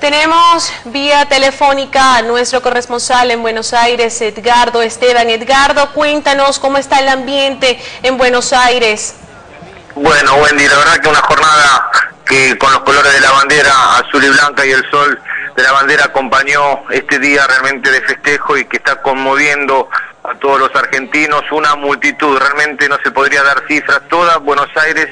Tenemos vía telefónica a nuestro corresponsal en Buenos Aires, Edgardo Esteban. Edgardo, cuéntanos cómo está el ambiente en Buenos Aires. Bueno, Wendy, la verdad que una jornada que con los colores de la bandera azul y blanca y el sol de la bandera acompañó este día realmente de festejo y que está conmoviendo a todos los argentinos, una multitud, realmente no se podría dar cifras, toda Buenos Aires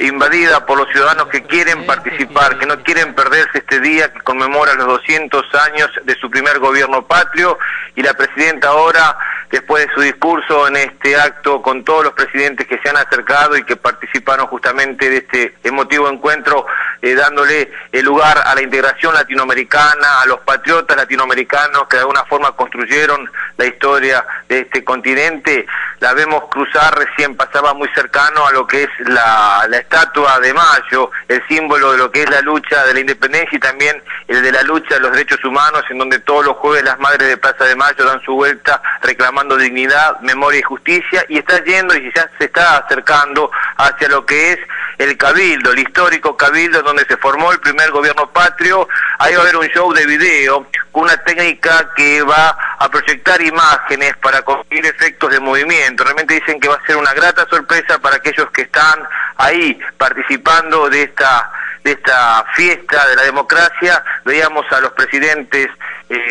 invadida por los ciudadanos que quieren participar, que no quieren perderse este día que conmemora los 200 años de su primer gobierno patrio. Y la presidenta ahora, después de su discurso en este acto con todos los presidentes que se han acercado y que participaron justamente de este emotivo encuentro, dándole el lugar a la integración latinoamericana, a los patriotas latinoamericanos que de alguna forma construyeron la historia de este continente, la vemos cruzar, recién pasaba muy cercano a lo que es la estatua de Mayo, el símbolo de lo que es la lucha de la independencia y también el de la lucha de los derechos humanos, en donde todos los jueves las Madres de Plaza de Mayo dan su vuelta reclamando dignidad, memoria y justicia, y está yendo y ya se está acercando hacia lo que es el Cabildo, el histórico Cabildo, donde se formó el primer gobierno patrio. Ahí va a haber un show de video con una técnica que va a proyectar imágenes para conseguir efectos de movimiento. Realmente dicen que va a ser una grata sorpresa para aquellos que están ahí participando de esta fiesta de la democracia. Veíamos a los presidentes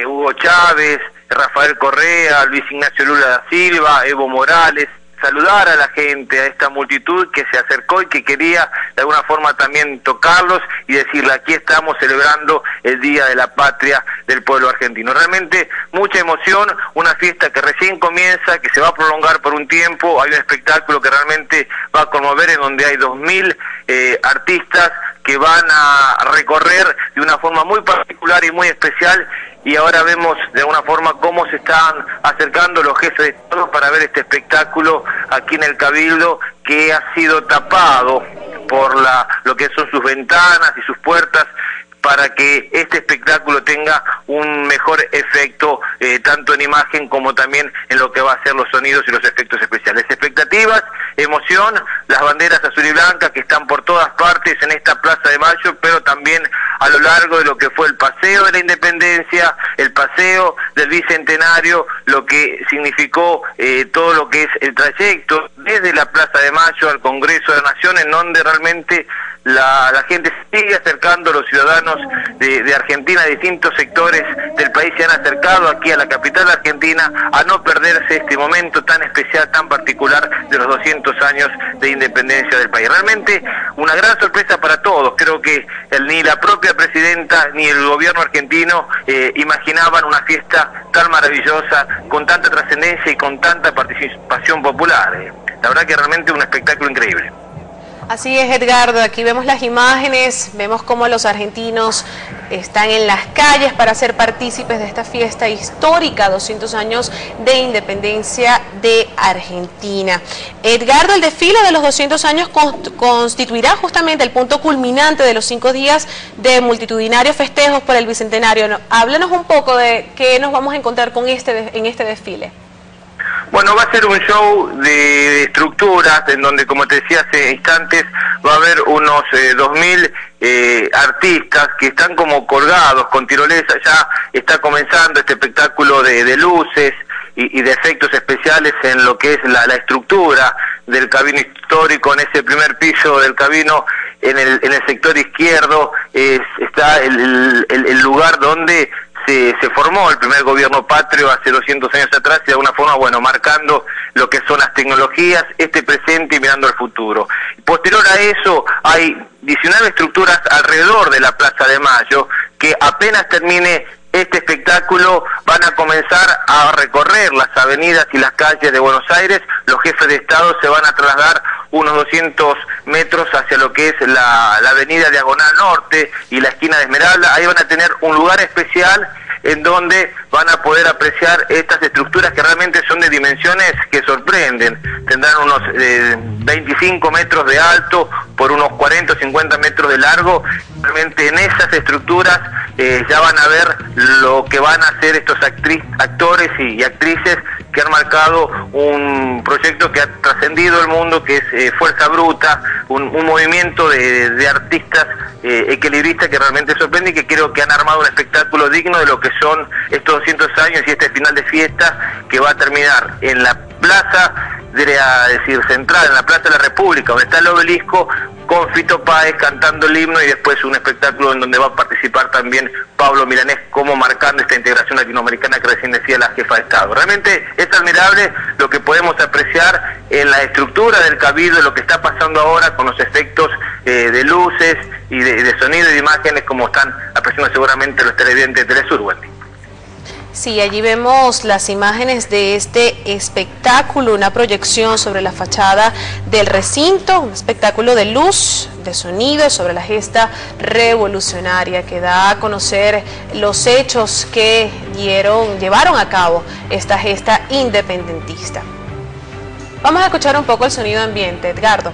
Hugo Chávez, Rafael Correa, Luis Ignacio Lula da Silva, Evo Morales, saludar a la gente, a esta multitud que se acercó y que quería de alguna forma también tocarlos y decirle: aquí estamos celebrando el Día de la Patria del pueblo argentino. Realmente mucha emoción, una fiesta que recién comienza, que se va a prolongar por un tiempo. Hay un espectáculo que realmente va a conmover, en donde hay 2.000 artistas que van a recorrer de una forma muy particular y muy especial. Y ahora vemos de alguna forma cómo se están acercando los jefes de Estado para ver este espectáculo aquí en el Cabildo, que ha sido tapado por lo que son sus ventanas y sus puertas, para que este espectáculo tenga un mejor efecto, tanto en imagen como también en lo que va a ser los sonidos y los efectos especiales. Expectativas, emoción, las banderas azul y blanca que están por todas partes en esta Plaza de Mayo, pero también a lo largo de lo que fue el Paseo de la Independencia, el Paseo del Bicentenario, lo que significó todo lo que es el trayecto desde la Plaza de Mayo al Congreso de la Nación, en donde realmente la gente sigue acercando, los ciudadanos de Argentina, de distintos sectores del país se han acercado aquí a la capital argentina a no perderse este momento tan especial, tan particular de los 200 años de independencia del país. Realmente una gran sorpresa para todos. Creo que ni la propia presidenta ni el gobierno argentino imaginaban una fiesta tan maravillosa, con tanta trascendencia y con tanta participación popular. La verdad que realmente un espectáculo increíble. Así es, Edgardo, aquí vemos las imágenes, vemos cómo los argentinos están en las calles para ser partícipes de esta fiesta histórica, 200 años de independencia de Argentina. Edgardo, el desfile de los 200 años constituirá justamente el punto culminante de los 5 días de multitudinarios festejos por el Bicentenario. Háblanos un poco de qué nos vamos a encontrar en este desfile. Bueno, va a ser un show de estructuras, en donde, como te decía hace instantes, va a haber unos 2.000 artistas que están como colgados con tirolesa. Ya está comenzando este espectáculo de luces y de efectos especiales en lo que es la estructura del Cabildo histórico. En ese primer piso del Cabildo, en el sector izquierdo, está el lugar donde se formó el primer gobierno patrio hace 200 años atrás, y de alguna forma, bueno, marcando lo que son las tecnologías, este presente y mirando al futuro. Posterior a eso hay 19 estructuras alrededor de la Plaza de Mayo, que apenas termine este espectáculo van a comenzar a recorrer las avenidas y las calles de Buenos Aires. Los jefes de Estado se van a trasladar unos 200 metros hacia lo que es la avenida Diagonal Norte y la esquina de Esmeralda. Ahí van a tener un lugar especial en donde van a poder apreciar estas estructuras que realmente son de dimensiones que sorprenden. Tendrán unos 25 metros de alto por unos 40 o 50 metros de largo. Realmente en esas estructuras ya van a ver lo que van a hacer estos actores y actrices que han marcado un proyecto que ha trascendido el mundo, que es Fuerza Bruta, un movimiento de artistas equilibristas que realmente sorprende y que creo que han armado un espectáculo digno de lo que son estos 200 años y este final de fiesta que va a terminar en la plaza, central, en la Plaza de la República, donde está el obelisco, con Fito Páez cantando el himno y después un espectáculo en donde va a participar también Pablo Milanés, como marcando esta integración latinoamericana que recién decía la jefa de Estado. Realmente es admirable lo que podemos apreciar en la estructura del Cabildo, lo que está pasando ahora con los efectos de luces y de sonido y de imágenes, como están apreciando seguramente los televidentes de Telesur, Wendy. Sí, allí vemos las imágenes de este espectáculo, una proyección sobre la fachada del recinto, un espectáculo de luz, de sonido, sobre la gesta revolucionaria que da a conocer los hechos que llevaron a cabo esta gesta independentista. Vamos a escuchar un poco el sonido ambiente, Edgardo.